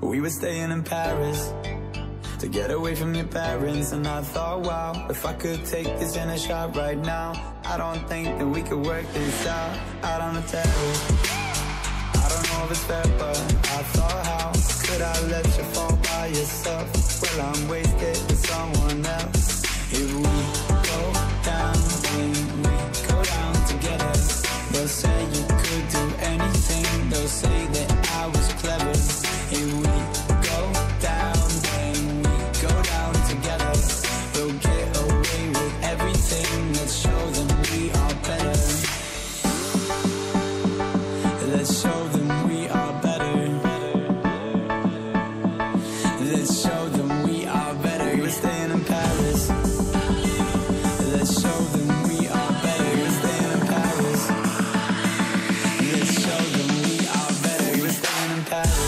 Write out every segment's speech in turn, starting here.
We were staying in Paris to get away from your parents, and I thought, wow, if I could take this in a shot right now, I don't think that we could work this out. Out on the terrace, I don't know if it's fair, but I thought, how could I let you fall by yourself? Well, I'm wasted with someone else. If we go down, then we go down together. They'll say you could do anything, they'll say that I was clever. If we go down, then we go down together. We'll get away with everything, let's show them we are better. Let's show them we are better. Let's show them we are better. We were staying in Paris. Let's show them we are better. We were staying in Paris. Let's show them we are better. We were staying in Paris.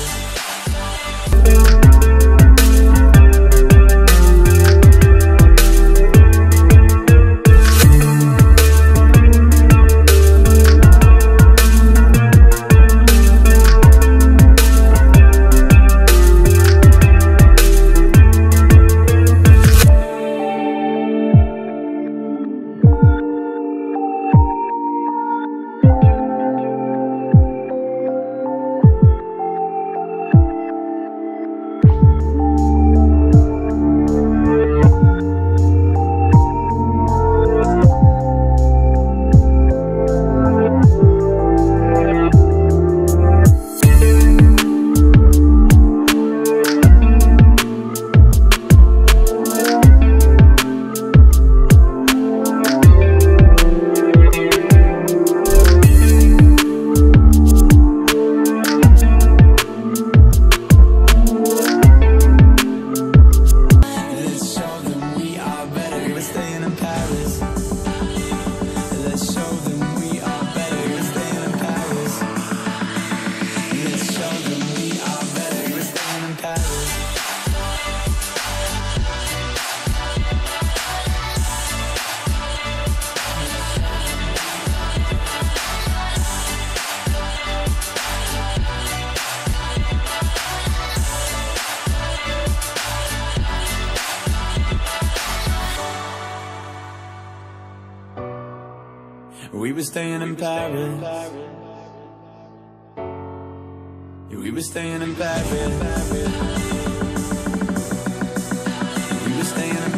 We were staying in Paris. We were staying in Paris. We were staying in Paris.